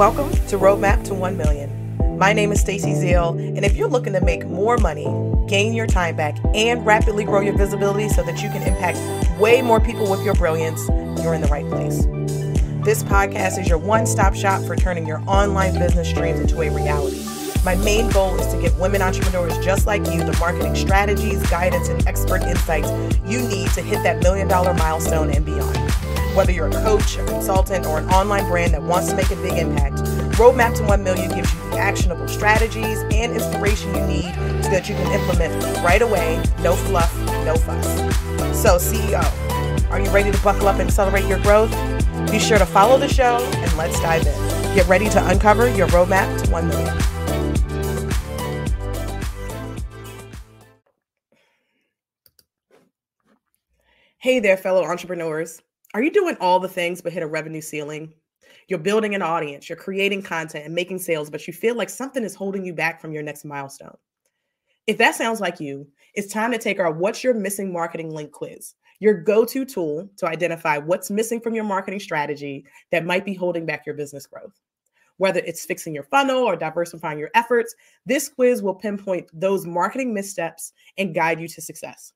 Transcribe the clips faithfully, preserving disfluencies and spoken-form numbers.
Welcome to Roadmap to One Million. My name is Stacey Zeal, and if you're looking to make more money, gain your time back, and rapidly grow your visibility so that you can impact way more people with your brilliance, you're in the right place. This podcast is your one-stop shop for turning your online business dreams into a reality. My main goal is to give women entrepreneurs just like you the marketing strategies, guidance, and expert insights you need to hit that million-dollar milestone and beyond. Whether you're a coach, a consultant, or an online brand that wants to make a big impact, Roadmap to One Million gives you the actionable strategies and inspiration you need so that you can implement right away, no fluff, no fuss. So C E O, are you ready to buckle up and accelerate your growth? Be sure to follow the show and let's dive in. Get ready to uncover your Roadmap to One Million. Hey there, fellow entrepreneurs. Are you doing all the things but hit a revenue ceiling? You're building an audience, you're creating content and making sales, but you feel like something is holding you back from your next milestone. If that sounds like you, it's time to take our What's Your Missing Marketing Link quiz, your go-to tool to identify what's missing from your marketing strategy that might be holding back your business growth. Whether it's fixing your funnel or diversifying your efforts, this quiz will pinpoint those marketing missteps and guide you to success.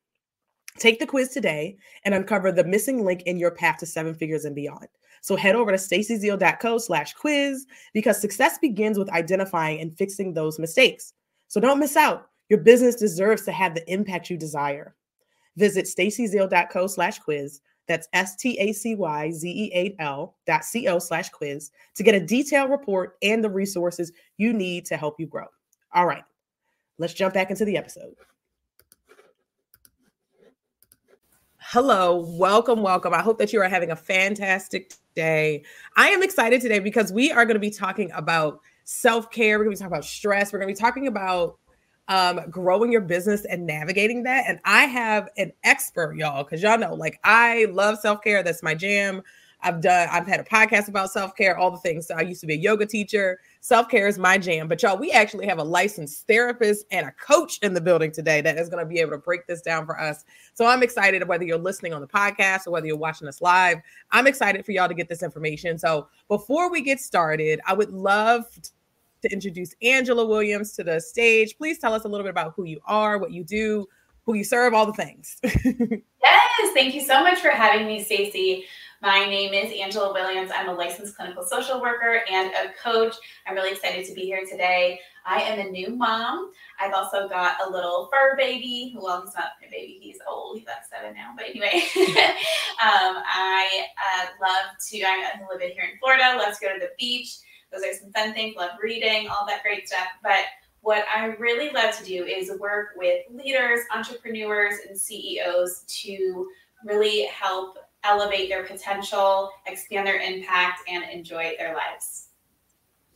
Take the quiz today and uncover the missing link in your path to seven figures and beyond. So head over to StacyZeal.co slash quiz because success begins with identifying and fixing those mistakes. So don't miss out. Your business deserves to have the impact you desire. Visit StacyZeal.co slash quiz. That's S-T-A-C-Y-Z-E-A-L dot C-O slash quiz to get a detailed report and the resources you need to help you grow. All right, let's jump back into the episode. Hello, welcome, welcome. I hope that you are having a fantastic day. I am excited today because we are going to be talking about self-care. We're going to be talking about stress. We're going to be talking about um, growing your business and navigating that. And I have an expert, y'all, because y'all know, like, I love self-care. That's my jam. I've done, I've had a podcast about self-care, all the things. So I used to be a yoga teacher. Self-care is my jam. But y'all, we actually have a licensed therapist and a coach in the building today that is going to be able to break this down for us. So I'm excited, whether you're listening on the podcast or whether you're watching us live, I'm excited for y'all to get this information. So before we get started, I would love to introduce Angela Williams to the stage. Please tell us a little bit about who you are, what you do, who you serve, all the things. Yes, thank you so much for having me, Stacey. My name is Angela Williams. I'm a licensed clinical social worker and a coach. I'm really excited to be here today. I am a new mom. I've also got a little fur baby. Well, he's not my baby. He's old. He's like seven now. But anyway, um, I uh, love to, I live here in Florida. Love to go to the beach. Those are some fun things. Love reading, all that great stuff. But what I really love to do is work with leaders, entrepreneurs, and C E Os to really help elevate their potential, expand their impact, and enjoy their lives.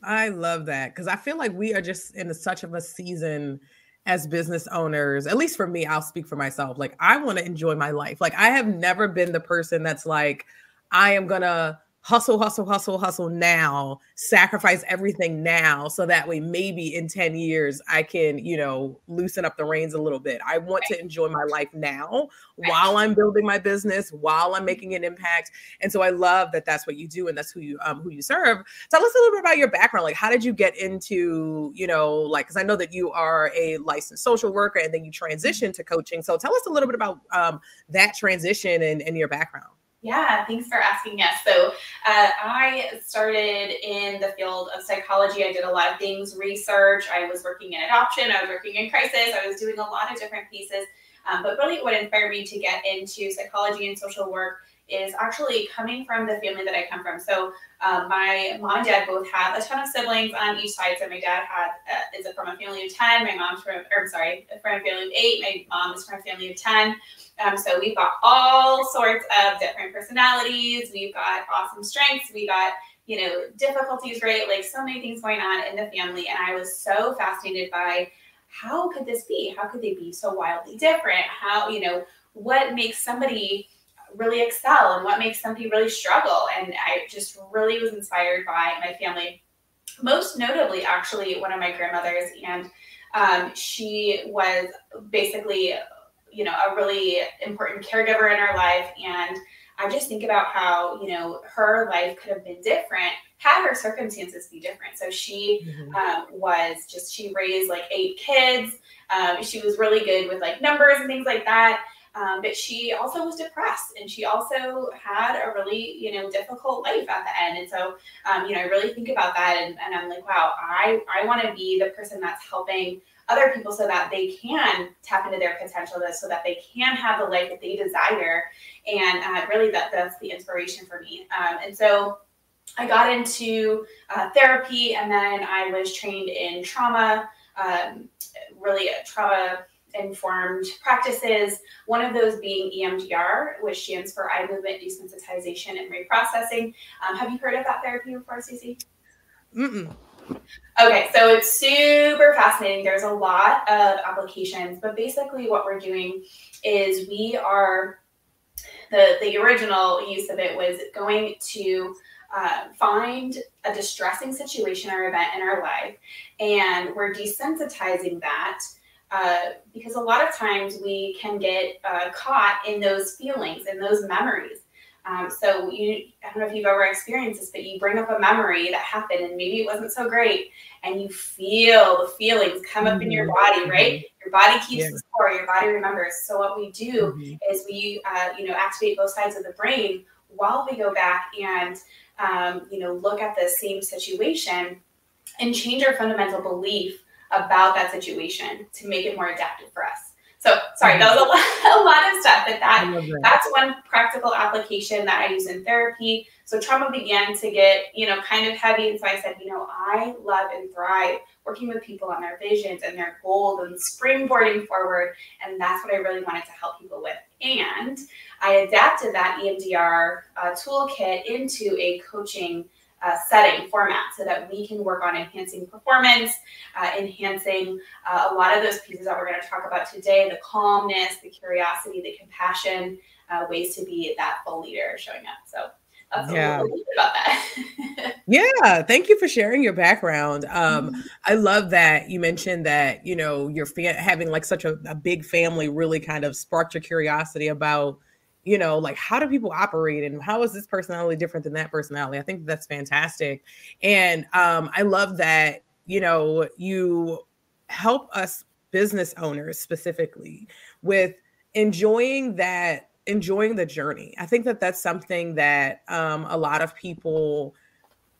I love that, because I feel like we are just in such of a season as business owners, at least for me, I'll speak for myself. Like, I want to enjoy my life. Like, I have never been the person that's like, I am going to hustle, hustle, hustle, hustle now, sacrifice everything now, so that way maybe in ten years I can, you know, loosen up the reins a little bit. I want right. to enjoy my life now right. while I'm building my business, while I'm making an impact. And so I love that that's what you do and that's who you um, who you serve. Tell us a little bit about your background. Like, how did you get into, you know, like, because I know that you are a licensed social worker and then you transitioned to coaching. So tell us a little bit about um, that transition and, and your background. Yeah, thanks for asking. Yes. So uh, I started in the field of psychology. I did a lot of things, research. I was working in adoption. I was working in crisis. I was doing a lot of different pieces. Um, but really what inspired me to get into psychology and social work is actually coming from the family that I come from. So uh, my mom and dad both have a ton of siblings on each side. So my dad had, uh, is from a family of ten. My mom's from, or I'm sorry, from a family of eight. My mom is from a family of ten. Um, so we've got all sorts of different personalities. We've got awesome strengths. We got, you know, difficulties, right? Like, so many things going on in the family. And I was so fascinated by, how could this be? How could they be so wildly different? How, you know, what makes somebody really excel and what makes somebody really struggle? And I just really was inspired by my family, most notably actually one of my grandmothers. And um, she was basically, you know, a really important caregiver in our life. And I just think about how, you know, her life could have been different had her circumstances be different. So she mm-hmm. um, was just, she raised like eight kids. Um, she was really good with like numbers and things like that. Um, but she also was depressed, and she also had a really, you know, difficult life at the end. And so, um, you know, I really think about that, and, and I'm like, wow, I, I want to be the person that's helping other people so that they can tap into their potential, so that they can have the life that they desire. And uh, really that that's the inspiration for me. Um, and so I got into uh, therapy, and then I was trained in trauma, um, really trauma informed practices, one of those being E M D R, which stands for eye movement desensitization and reprocessing. Um, have you heard of that therapy before, Stacey? Mm-mm. Okay, so it's super fascinating. There's a lot of applications, but basically what we're doing is we are, the, the original use of it was going to uh, find a distressing situation or event in our life, and we're desensitizing that. Uh, because a lot of times we can get uh, caught in those feelings and those memories. Um, so you, I don't know if you've ever experienced this, but you bring up a memory that happened and maybe it wasn't so great, and you feel the feelings come up mm-hmm. in your body, right? Your body keeps yeah. the score, your body remembers. So what we do mm-hmm. is we, uh, you know, activate both sides of the brain while we go back and, um, you know, look at the same situation and change our fundamental belief about that situation to make it more adaptive for us. So sorry, that was a lot, a lot of stuff, but that, that that's one practical application that I use in therapy. So trauma began to get, you know, kind of heavy. And so I said, you know, I love and thrive working with people on their visions and their goals and springboarding forward. And that's what I really wanted to help people with. And I adapted that E M D R uh, toolkit into a coaching Uh, setting format so that we can work on enhancing performance, uh, enhancing uh, a lot of those pieces that we're going to talk about today, the calmness, the curiosity, the compassion, uh, ways to be that full leader showing up. So that's yeah. a little bit about that. Yeah. Thank you for sharing your background. Um, mm-hmm. I love that you mentioned that, you know, your fa- having like such a, a big family really kind of sparked your curiosity about, you know, like, how do people operate, and how is this personality different than that personality? I think that's fantastic. And um, I love that, you know, you help us business owners specifically with enjoying that, enjoying the journey. I think that that's something that um, a lot of people,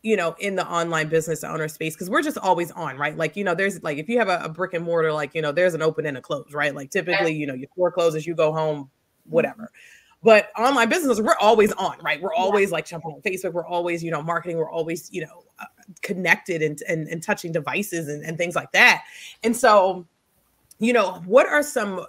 you know, in the online business owner space, because we're just always on, right? Like, you know, there's like, if you have a, a brick and mortar, like, you know, there's an open and a close, right? Like typically, you know, your store closes, you go home, whatever. But online businesses, we're always on, right? We're always like jumping on Facebook. We're always, you know, marketing. We're always, you know, uh, connected and, and and touching devices and, and things like that. And so, you know, what are some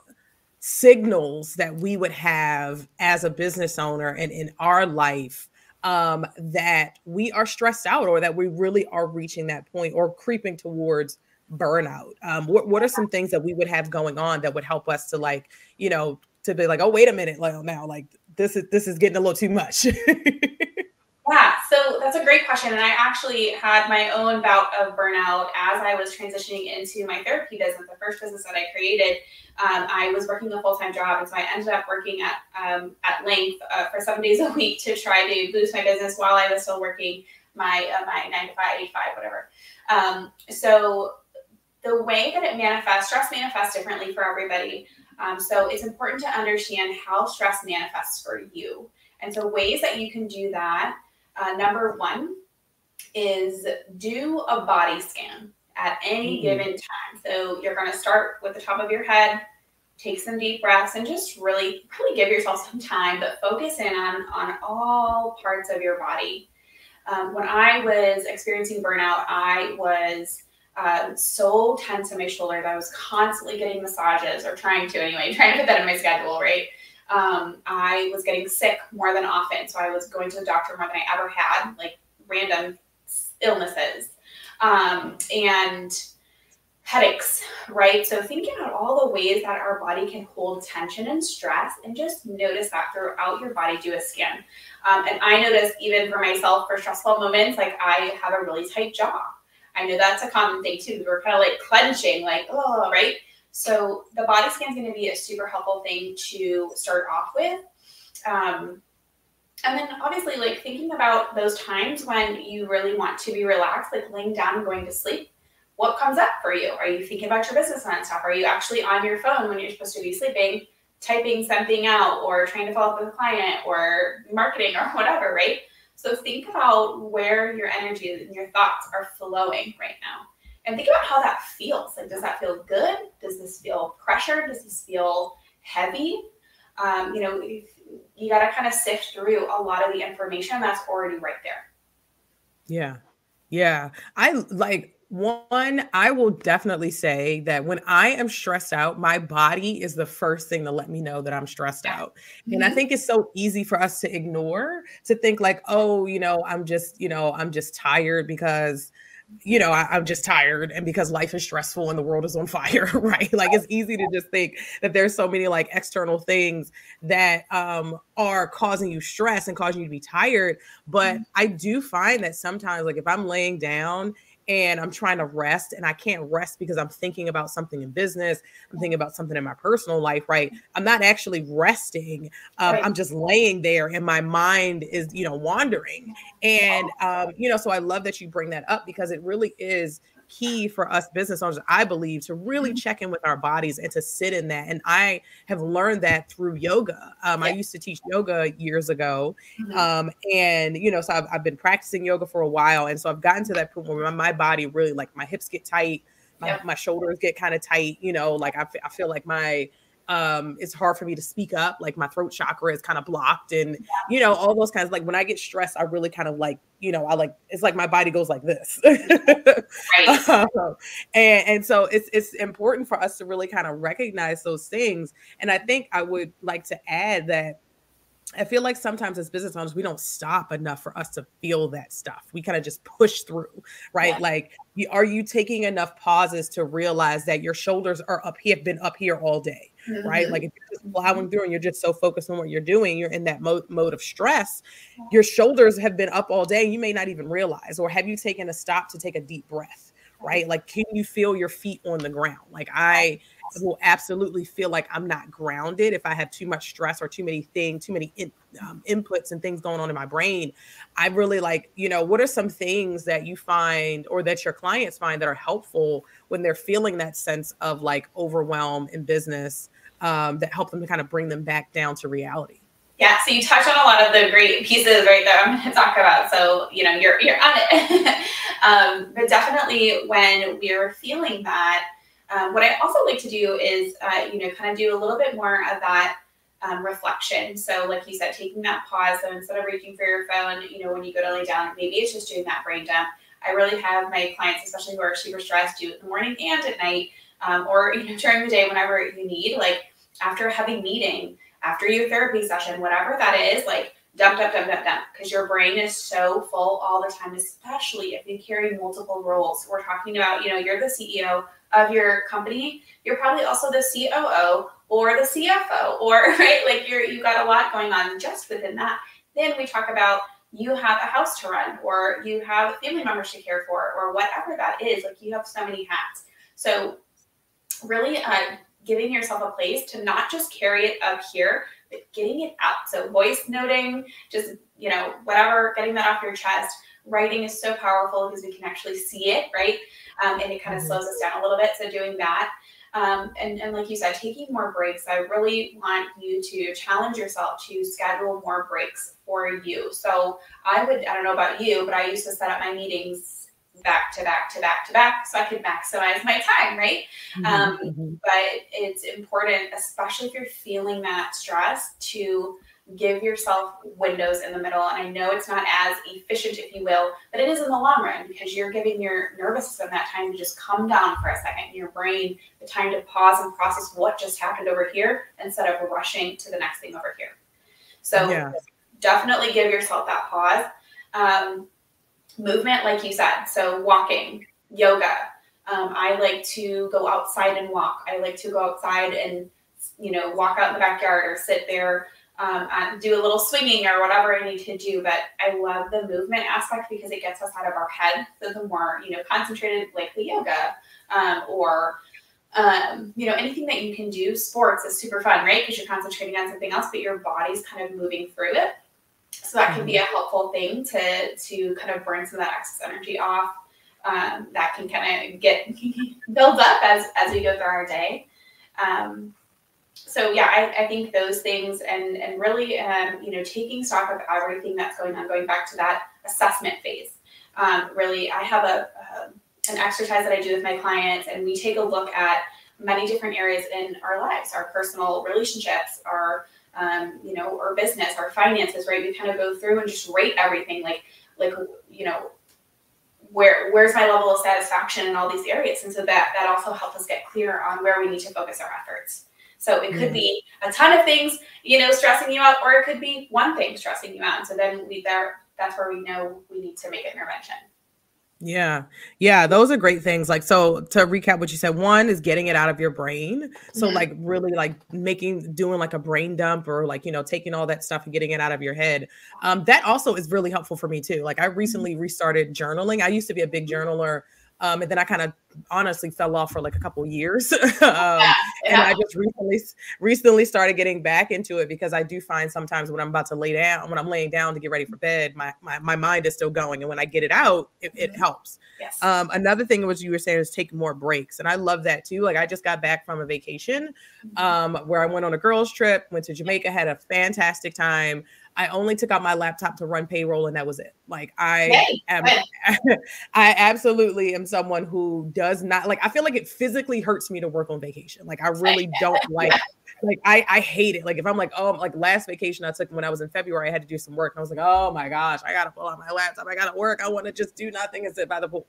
signals that we would have as a business owner and in our life um, that we are stressed out, or that we really are reaching that point or creeping towards burnout? Um, what, what are some things that we would have going on that would help us to, like, you know, to be like, oh, wait a minute, like, now, like, this is, this is getting a little too much. Yeah, so that's a great question. And I actually had my own bout of burnout as I was transitioning into my therapy business, the first business that I created. Um, I was working a full-time job, and so I ended up working at, um, at length uh, for seven days a week to try to boost my business while I was still working my, uh, my nine to five, eight to five, whatever. Um, so the way that it manifests, stress manifests differently for everybody. Um, so it's important to understand how stress manifests for you. And so ways that you can do that, uh, number one is do a body scan at any mm-hmm. given time. So you're going to start with the top of your head, take some deep breaths, and just really, really give yourself some time, but focus in on, on all parts of your body. Um, when I was experiencing burnout, I was Um, so tense in my shoulder that I was constantly getting massages, or trying to anyway, trying to put that in my schedule, right? Um, I was getting sick more than often. So I was going to the doctor more than I ever had, like random illnesses um, and headaches, right? So thinking about all the ways that our body can hold tension and stress, and just notice that throughout your body, do a scan. Um, and I notice even for myself, for stressful moments, like I have a really tight jaw. I know that's a common thing too. We're kind of like clenching, like, oh, right? So the body scan is going to be a super helpful thing to start off with. Um, And then obviously, like, thinking about those times when you really want to be relaxed, like laying down and going to sleep, what comes up for you? Are you thinking about your business nonstop? Are you actually on your phone when you're supposed to be sleeping, typing something out or trying to follow up with a client or marketing or whatever, right? So think about where your energy and your thoughts are flowing right now. And think about how that feels. Like, does that feel good? Does this feel pressured? Does this feel heavy? Um, you know, you got to kind of sift through a lot of the information that's already right there. Yeah. Yeah. I like one, I will definitely say that when I am stressed out, my body is the first thing to let me know that I'm stressed out. Mm-hmm. And I think it's so easy for us to ignore, to think like, oh, you know, I'm just, you know, I'm just tired because you know, I, I'm just tired and because life is stressful and the world is on fire, right? Like, it's easy to just think that there's so many like external things that um, are causing you stress and causing you to be tired. But mm-hmm. I do find that sometimes, like, if I'm laying down and I'm trying to rest and I can't rest because I'm thinking about something in business, I'm thinking about something in my personal life, right? I'm not actually resting. Um, right. I'm just laying there and my mind is, you know, wandering. And, um, you know, so I love that you bring that up because it really is key for us business owners, I believe, to really check in with our bodies and to sit in that. And I have learned that through yoga. Um, yeah. I used to teach yoga years ago. Mm-hmm. Um, and, you know, so I've, I've been practicing yoga for a while. And so I've gotten to that point where my, my body really, like, my hips get tight, my, yeah. my shoulders get kind of tight, you know, like I, I feel like my, Um, it's hard for me to speak up. Like, my throat chakra is kind of blocked and, yeah. you know, all those kinds of, like, when I get stressed, I really kind of like, you know, I like, it's like my body goes like this. Right. um, and, and so it's, it's important for us to really kind of recognize those things. And I think I would like to add that I feel like sometimes as business owners, we don't stop enough for us to feel that stuff. We kind of just push through, right? Yeah. Like, you, are you taking enough pauses to realize that your shoulders are up here, have been up here all day, mm-hmm. right? Like, if you're just plowing through and you're just so focused on what you're doing, you're in that mo- mode of stress, yeah. your shoulders have been up all day. You may not even realize, or have you taken a stop to take a deep breath, right? Like, can you feel your feet on the ground? Like, I will absolutely feel like I'm not grounded if I have too much stress or too many things, too many in, um, inputs and things going on in my brain. I really like, you know, what are some things that you find or that your clients find that are helpful when they're feeling that sense of like overwhelm in business um, that help them to kind of bring them back down to reality? Yeah, so you touched on a lot of the great pieces right there I'm going to talk about. So, you know, you're you're on it. um, but definitely when we're feeling that, Um, what I also like to do is, uh, you know, kind of do a little bit more of that um, reflection. So like you said, taking that pause. So instead of reaching for your phone, you know, when you go to lay down, maybe it's just doing that brain dump. I really have my clients, especially who are super stressed, do it in the morning and at night, um, or, you know, during the day, whenever you need, like after a heavy meeting, after your therapy session, whatever that is, like dump, dump, dump, dump, dump, because your brain is so full all the time, especially if you carry multiple roles. We're talking about, you know, you're the C E O of your company, you're probably also the C O O or the C F O, or right, like you're, you've got a lot going on just within that. Then we talk about you have a house to run, or you have family members to care for, or whatever that is. Like, you have so many hats. So really uh, giving yourself a place to not just carry it up here, but getting it out. So voice noting, just, you know, whatever, getting that off your chest. Writing is so powerful because we can actually see it, right? Um, and it kind of slows us down a little bit. So doing that. Um, and, and like you said, taking more breaks. I really want you to challenge yourself to schedule more breaks for you. So I would, I don't know about you, but I used to set up my meetings back to back to back to back so I could maximize my time, right? Mm-hmm. Um, mm-hmm. But it's important, especially if you're feeling that stress, to give yourself windows in the middle. And I know it's not as efficient, if you will, but it is in the long run because you're giving your nervous system that time to just come down for a second, your brain the time to pause and process what just happened over here instead of rushing to the next thing over here. So yeah. Definitely give yourself that pause. Um, movement, like you said, so walking, yoga. Um, I like to go outside and walk. I like to go outside and, you know, walk out in the backyard or sit there. Um, do a little swinging or whatever I need to do. But I love the movement aspect because it gets us out of our head. So the more, you know, concentrated, like the yoga um, or, um, you know, anything that you can do. Sports is super fun, right? Because you're concentrating on something else, but your body's kind of moving through it. So that can be a helpful thing to, to kind of burn some of that excess energy off. Um, that can kind of get built up as, as we go through our day. Um, so yeah, I, I think those things and, and really, um, you know, taking stock of everything that's going on, going back to that assessment phase. Um, really, I have a, uh, an exercise that I do with my clients, and we take a look at many different areas in our lives, our personal relationships, our, um, you know, our business, our finances, right? We kind of go through and just rate everything. Like, like, you know, where, where's my level of satisfaction in all these areas? And so that, that also helps us get clear on where we need to focus our efforts. So it could be a ton of things, you know, stressing you out, or it could be one thing stressing you out. And so then we, there, that's where we know we need to make an intervention. Yeah. Yeah. Those are great things. Like, so to recap what you said, one is getting it out of your brain. So mm-hmm. like really like making, doing like a brain dump, or like, you know, taking all that stuff and getting it out of your head. Um, that also is really helpful for me too. Like I recently mm-hmm. restarted journaling. I used to be a big journaler. Um, and then I kind of honestly fell off for like a couple years. um, yeah, yeah. And I just recently, recently started getting back into it, because I do find sometimes when I'm about to lay down, when I'm laying down to get ready for bed, my, my, my mind is still going. And when I get it out, it, it helps. Yes. Um, another thing was you were saying is take more breaks. And I love that too. Like I just got back from a vacation um, where I went on a girls trip, went to Jamaica, had a fantastic time. I only took out my laptop to run payroll, and that was it. Like I am, I absolutely am someone who does not like, I feel like it physically hurts me to work on vacation. Like I really don't like, like I, I hate it. Like if I'm like, oh, like last vacation I took when I was in February, I had to do some work, and I was like, oh my gosh, I got to pull out my laptop. I got to work. I want to just do nothing and sit by the pool.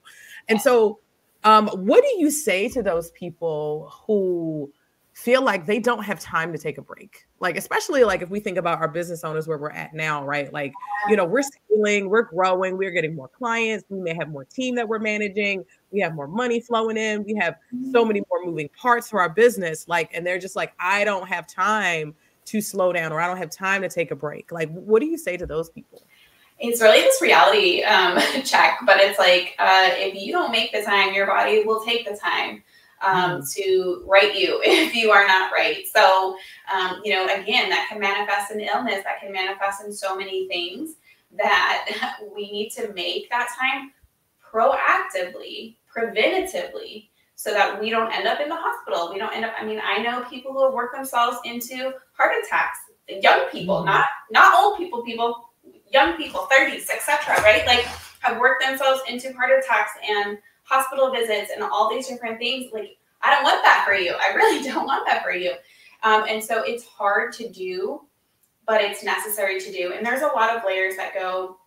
And so um, what do you say to those people who feel like they don't have time to take a break? Like, especially like if we think about our business owners where we're at now, right? Like, you know, we're scaling, we're growing, we're getting more clients. We may have more team that we're managing. We have more money flowing in. We have so many more moving parts for our business. Like, and they're just like, I don't have time to slow down, or I don't have time to take a break. Like, what do you say to those people? It's really this reality um, check, but it's like, uh, if you don't make the time, your body will take the time um, to right you if you are not right. So, um, you know, again, that can manifest in illness, that can manifest in so many things, that we need to make that time proactively, preventatively, so that we don't end up in the hospital. We don't end up, I mean, I know people who work themselves into heart attacks, young people, not, not old people, people, young people, thirties, et cetera, right? Like have worked themselves into heart attacks and hospital visits and all these different things. Like, I don't want that for you. I really don't want that for you. Um, and so it's hard to do, but it's necessary to do. And there's a lot of layers that go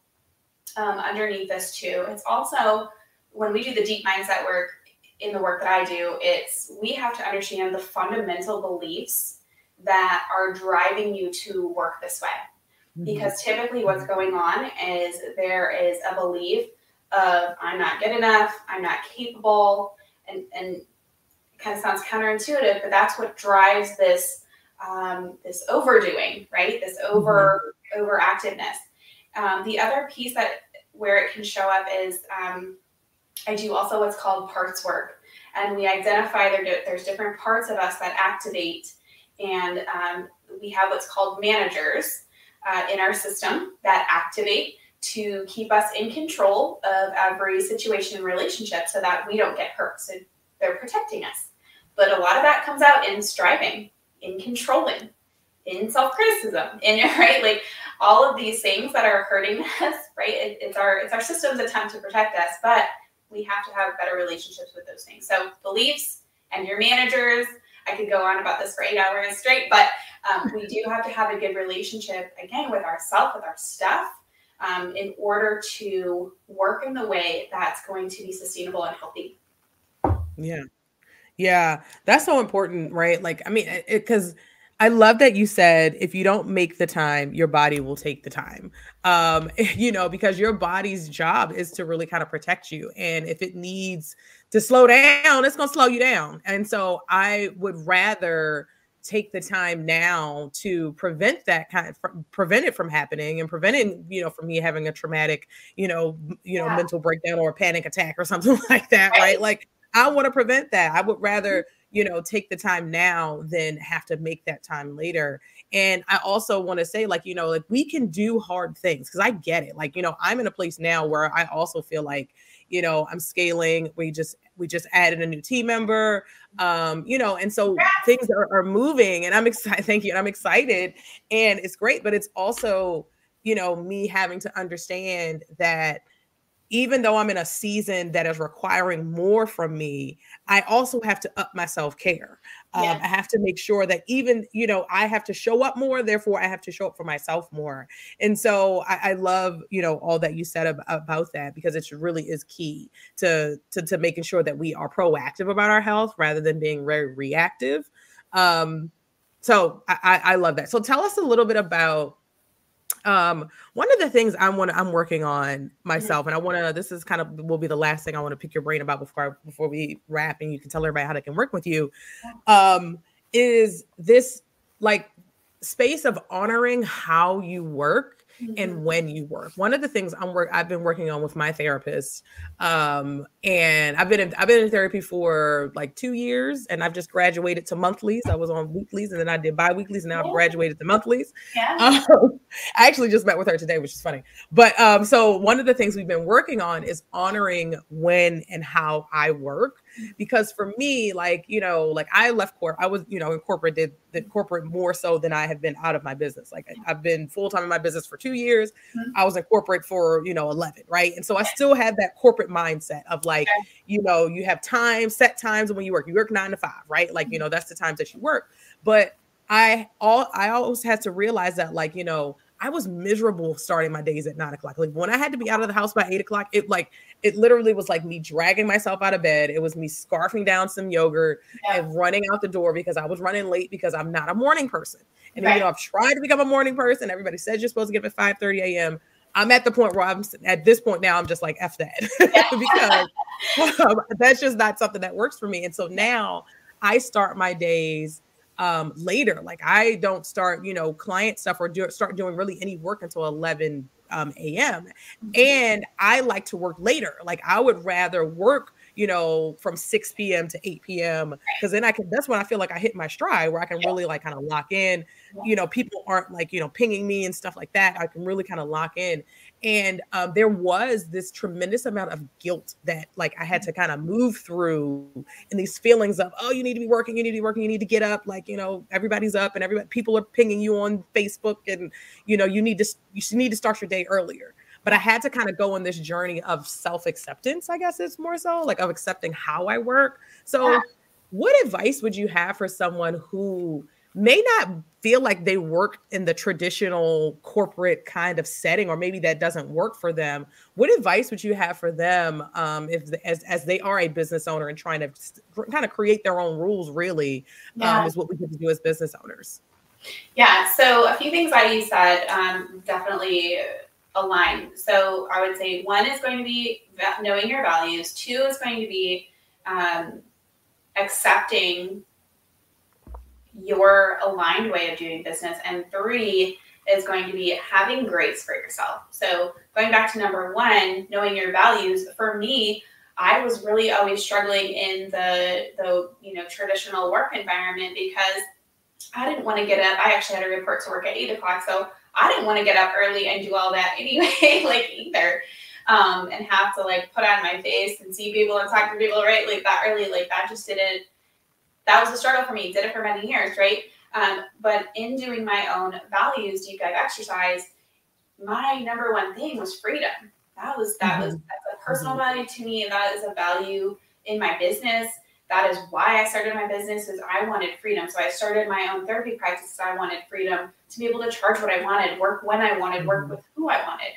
um, underneath this too. It's also, when we do the deep mindset work in the work that I do, it's, we have to understand the fundamental beliefs that are driving you to work this way. Mm-hmm. Because typically what's going on is there is a belief of I'm not good enough, I'm not capable, and, and it kind of sounds counterintuitive, but that's what drives this, um, this overdoing, right? This over mm-hmm. overactiveness. Um, the other piece that where it can show up is um, I do also what's called parts work, and we identify there, there's different parts of us that activate, and um, we have what's called managers uh, in our system that activate to keep us in control of every situation and relationship so that we don't get hurt. So they're protecting us. But a lot of that comes out in striving, in controlling, in self-criticism, in, right? Like all of these things that are hurting us, right? It, it's our it's our system's attempt to protect us, but we have to have better relationships with those things. So beliefs and your managers, I could go on about this for eight hours straight, but um, we do have to have a good relationship, again, with ourselves, with our stuff, Um, in order to work in the way that's going to be sustainable and healthy. Yeah. Yeah. That's so important, right? Like, I mean, because I love that you said, if you don't make the time, your body will take the time, um, you know, because your body's job is to really kind of protect you. And if it needs to slow down, it's going to slow you down. And so I would rather take the time now to prevent that kind of, fr- prevent it from happening and preventing, you know, from me having a traumatic, you know, you yeah. know, mental breakdown or a panic attack or something like that. Right. right? Like I want to prevent that. I would rather, you know, take the time now than have to make that time later. And I also want to say, like, you know, like we can do hard things, because I get it. Like, you know, I'm in a place now where I also feel like, you know, I'm scaling. We just we just added a new team member, um, you know, and so things are, are moving, and I'm excited. Thank you. And I'm excited, and it's great. But it's also, you know, me having to understand that even though I'm in a season that is requiring more from me, I also have to up my self-care. Um, yes. I have to make sure that even, you know, I have to show up more, therefore I have to show up for myself more. And so I, I love, you know, all that you said ab about that, because it really is key to, to, to making sure that we are proactive about our health rather than being very reactive. Um, so I, I love that. So tell us a little bit about Um, one of the things I want to, I'm working on myself, and I want to, this is kind of, will be the last thing I want to pick your brain about before, I, before we wrap, and you can tell everybody how they can work with you, um, is this like space of honoring how you work mm-hmm. and when you work. One of the things I'm work, I've been working on with my therapist, um, and I've been, in, I've been in therapy for like two years and I've just graduated to monthlies. I was on weeklies and then I did bi-weeklies, and now yeah. I've graduated to monthlies. Yeah. Um, I actually just met with her today, which is funny. But um, so one of the things we've been working on is honoring when and how I work, because for me, like, you know, like I left corp, I was, you know, in corporate, did the corporate more so than I have been out of my business. Like I, I've been full-time in my business for two years. Mm-hmm. I was in corporate for, you know, eleven. Right. And so I still had that corporate mindset of like, okay. you know, you have time, set times when you work, you work nine to five, right? Like, you know, that's the times that you work. But I all, I always had to realize that, like, you know, I was miserable starting my days at nine o'clock. Like when I had to be out of the house by eight o'clock, it like, it literally was like me dragging myself out of bed. It was me scarfing down some yogurt yeah. and running out the door because I was running late, because I'm not a morning person. And right. you know, I've tried to become a morning person. Everybody says you're supposed to get up at five thirty A M I'm at the point where I'm at this point now, I'm just like, F that yeah. because um, that's just not something that works for me. And so now I start my days um, later. Like I don't start, you know, client stuff or do start doing really any work until eleven A M And I like to work later. Like I would rather work, you know, from six P M to eight P M Cause then I can, that's when I feel like I hit my stride, where I can really like kind of lock in, you know, people aren't like, you know, pinging me and stuff like that. I can really kind of lock in. And, um, there was this tremendous amount of guilt that like I had to kind of move through, and these feelings of, oh, you need to be working, you need to be working, you need to get up. Like, you know, everybody's up and everybody, people are pinging you on Facebook, and, you know, you need to, you need to start your day earlier. But I had to kind of go on this journey of self-acceptance, I guess it's more so like of accepting how I work. So yeah. what advice would you have for someone who may not feel like they work in the traditional corporate kind of setting, or maybe that doesn't work for them? What advice would you have for them um, if as, as they are a business owner and trying to kind of create their own rules, really, yeah. um, is what we need to do as business owners? Yeah, so a few things that you said um, definitely align. So I would say one is going to be knowing your values. Two is going to be um, accepting your aligned way of doing business. And three is going to be having grace for yourself. So going back to number one, knowing your values. For me, I was really always struggling in the, the you know, traditional work environment, because I didn't want to get up. I actually had a report to work at eight o'clock. So I didn't want to get up early and do all that anyway, like either, um, and have to like put on my face and see people and talk to people, right? Like that early, like that just didn't, that was a struggle for me. Did it for many years, right? Um, but in doing my own values deep dive exercise, my number one thing was freedom. That was, that mm-hmm. was that's a personal mm-hmm. value to me. And that is a value in my business. That is why I started my business, is I wanted freedom. So I started my own therapy practice. I wanted freedom to be able to charge what I wanted, work when I wanted, work with who I wanted.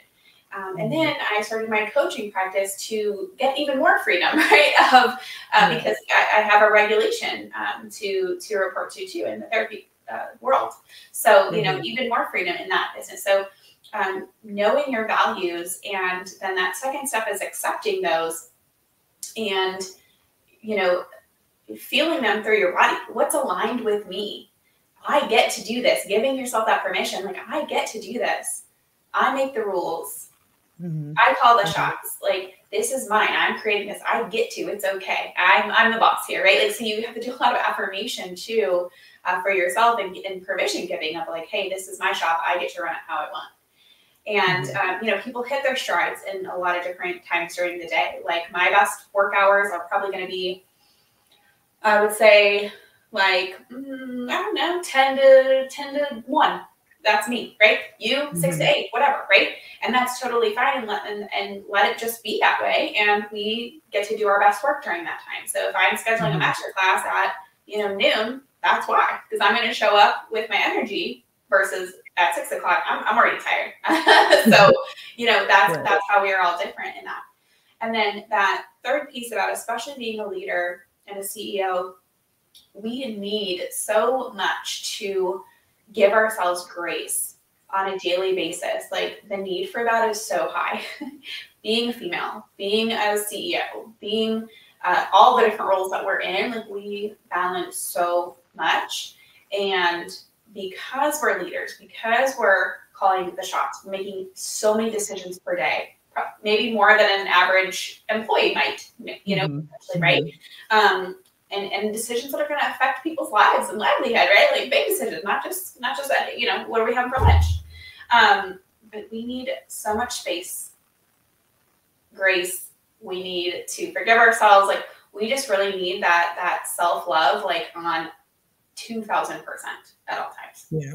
Um, and then I started my coaching practice to get even more freedom, right? Of uh, because I, I have a regulation um, to to report to too in the therapy uh, world. So you know, even more freedom in that business. So um, knowing your values, and then that second step is accepting those, and you know. feeling them through your body. What's aligned with me? I get to do this. Giving yourself that permission. Like, I get to do this. I make the rules. Mm-hmm. I call the shots. Like, this is mine. I'm creating this. I get to. It's okay. I'm, I'm the boss here, right? Like, so you have to do a lot of affirmation too uh, for yourself and, and permission giving up. Like, hey, this is my shop. I get to run it how I want. And, um, you know, people hit their strides in a lot of different times during the day. Like, my best work hours are probably going to be, I would say, like, mm, I don't know, ten to one. That's me, right? You, mm-hmm. six to eight, whatever, right? And that's totally fine. And let, and, and let it just be that way. And we get to do our best work during that time. So if I'm scheduling mm-hmm. a master class at, you know, noon, that's why. Because I'm going to show up with my energy versus at six o'clock, I'm, I'm already tired. So, you know, that's, right. that's how we are all different in that. And then that third piece about especially being a leader and a C E O, we need so much to give ourselves grace on a daily basis. Like, the need for that is so high. Being female, being a C E O, being uh, all the different roles that we're in, like, we balance so much. And because we're leaders, because we're calling the shots, making so many decisions per day, maybe more than an average employee might, you know, mm-hmm. right? Um, and, and decisions that are going to affect people's lives and livelihood, right? Like, big decisions, not just, not just, that, you know, what do we have for lunch? Um, but we need so much space, grace. We need to forgive ourselves. Like, we just really need that, that self-love, like, on two thousand percent at all times. Yeah.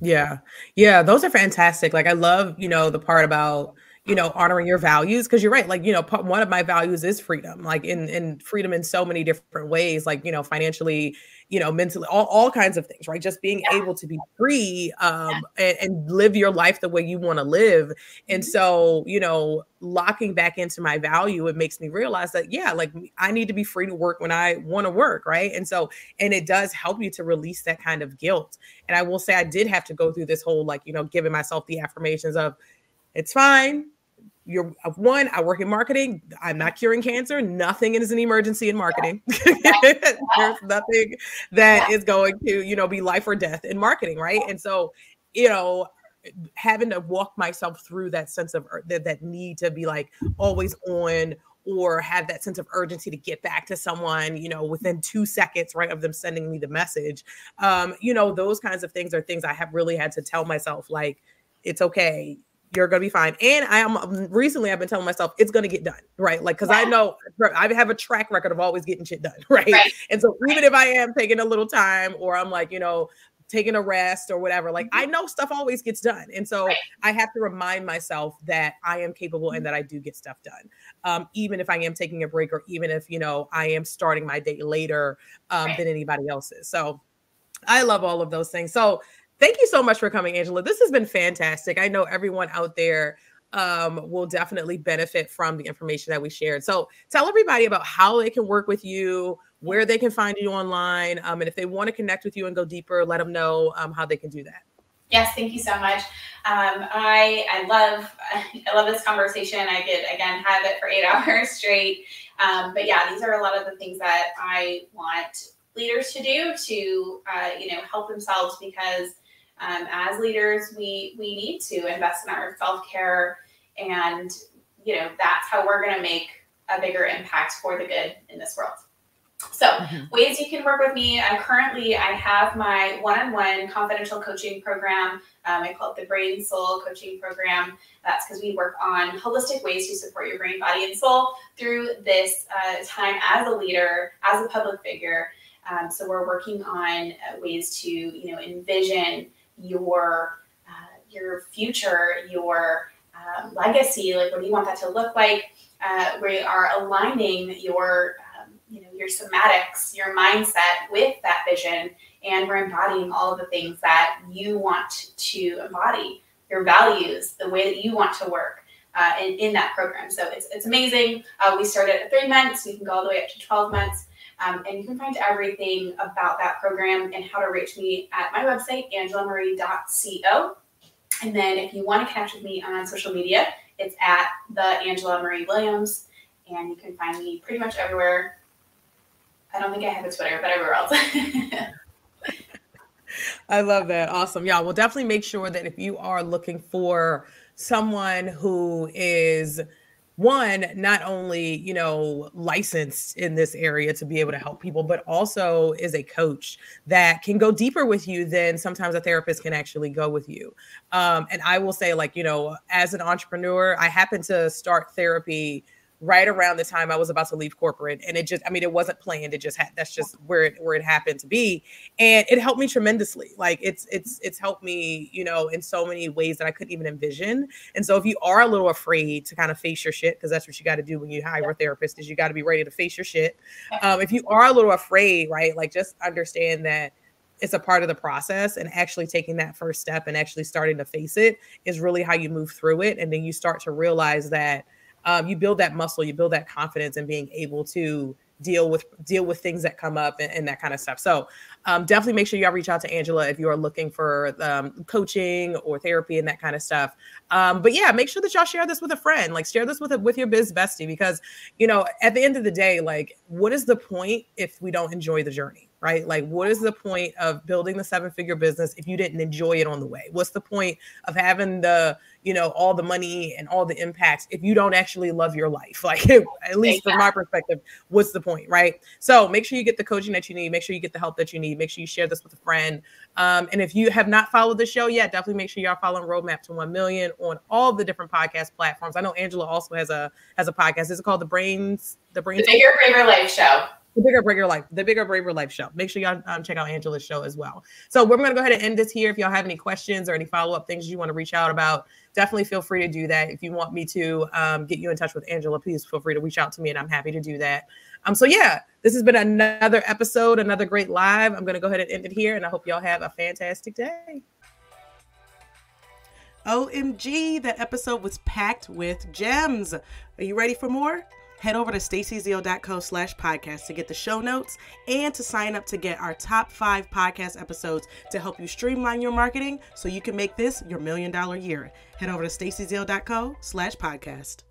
Yeah. Yeah. Those are fantastic. Like, I love, you know, the part about, you know, honoring your values. 'Cause you're right. Like, you know, one of my values is freedom, like in, in freedom in so many different ways, like, you know, financially, you know, mentally, all, all kinds of things, right? Just being yeah. able to be free um, yeah. and, and live your life the way you want to live. And mm-hmm. so, you know, locking back into my value, it makes me realize that, yeah, like, I need to be free to work when I want to work. Right. And so, and it does help you to release that kind of guilt. And I will say, I did have to go through this whole, like, you know, giving myself the affirmations of, it's fine. You're one, I work in marketing. I'm not curing cancer. Nothing is an emergency in marketing. There's nothing that is going to, you know, be life or death in marketing. Right. And so, you know, having to walk myself through that sense of that, that need to be like always on, or have that sense of urgency to get back to someone, you know, within two seconds, right, of them sending me the message. Um, you know, those kinds of things are things I have really had to tell myself, like, it's okay. You're going to be fine. And I am recently, I've been telling myself it's going to get done. Right. Like, cause yeah. I know I have a track record of always getting shit done. Right. right. And so right. even if I am taking a little time, or I'm like, you know, taking a rest or whatever, like, mm-hmm. I know stuff always gets done. And so right. I have to remind myself that I am capable and that I do get stuff done. Um, even if I am taking a break, or even if, you know, I am starting my day later um, right. than anybody else's. So I love all of those things. So thank you so much for coming, Angela. This has been fantastic. I know everyone out there um, will definitely benefit from the information that we shared. So tell everybody about how they can work with you, where they can find you online. Um, and if they want to connect with you and go deeper, let them know um, how they can do that. Yes, thank you so much. Um, I I love I love this conversation. I could, again, have it for eight hours straight. Um, but yeah, these are a lot of the things that I want leaders to do to, uh, you know, help themselves, because Um, as leaders, we, we need to invest in our self-care, and, you know, that's how we're going to make a bigger impact for the good in this world. So mm-hmm. ways you can work with me. I'm currently, I have my one-on-one confidential coaching program. Um, I call it the Brain Soul Coaching Program. That's because we work on holistic ways to support your brain, body, and soul through this uh, time as a leader, as a public figure. Um, so we're working on uh, ways to, you know, envision your, uh, your future, your um, legacy, like, what do you want that to look like? Uh, we are aligning your, um, you know, your somatics, your mindset with that vision, and we're embodying all of the things that you want to embody, your values, the way that you want to work uh, in, in that program. So it's, it's amazing. Uh, we start at three months. We can go all the way up to twelve months. Um, and you can find everything about that program and how to reach me at my website, Angela Marie dot co. And then if you want to connect with me on social media, it's at the Angela Marie Williams. And you can find me pretty much everywhere. I don't think I have a Twitter, but everywhere else. I love that. Awesome. Yeah, we'll definitely make sure that if you are looking for someone who is one, not only, you know, licensed in this area to be able to help people, but also is a coach that can go deeper with you than sometimes a therapist can actually go with you. Um, and I will say, like, you know, as an entrepreneur, I happened to start therapy right around the time I was about to leave corporate. And it just, I mean, it wasn't planned. It just had, that's just where it, where it happened to be. And it helped me tremendously. Like it's, it's, it's helped me, you know, in so many ways that I couldn't even envision. And so if you are a little afraid to kind of face your shit, because that's what you got to do when you hire a therapist, is you got to be ready to face your shit. Um, if you are a little afraid, right, like just understand that it's a part of the process, and actually taking that first step and actually starting to face it is really how you move through it. And then you start to realize that um, you build that muscle, you build that confidence in being able to deal with, deal with things that come up and, and that kind of stuff. So um, definitely make sure y'all reach out to Angela if you are looking for um, coaching or therapy and that kind of stuff. Um, but yeah, make sure that y'all share this with a friend, like share this with a, with your biz bestie, because, you know, at the end of the day, like what is the point if we don't enjoy the journey, right? Like what is the point of building the seven figure business if you didn't enjoy it on the way? What's the point of having the, you know, all the money and all the impacts if you don't actually love your life? Like at least from my perspective, what's the point, right? So make sure you get the coaching that you need. Make sure you get the help that you need. Make sure you share this with a friend. Um, and if you have not followed the show yet, definitely make sure y'all following Roadmap to One Million on all the different podcast platforms. I know Angela also has a has a podcast. It's called the Brains, the Brains, the Bigger Braver Life Show. The Bigger Braver Life, the Bigger Braver Life Show. Make sure y'all um, check out Angela's show as well. So we're going to go ahead and end this here. If y'all have any questions or any follow-up things you want to reach out about, definitely feel free to do that. If you want me to um, get you in touch with Angela, please feel free to reach out to me and I'm happy to do that. Um, so yeah, this has been another episode, another great live. I'm going to go ahead and end it here, and I hope y'all have a fantastic day. O M G, that episode was packed with gems. Are you ready for more? Head over to StacyZeal.co slash podcast to get the show notes and to sign up to get our top five podcast episodes to help you streamline your marketing so you can make this your million dollar year. Head over to StacyZeal.co slash podcast.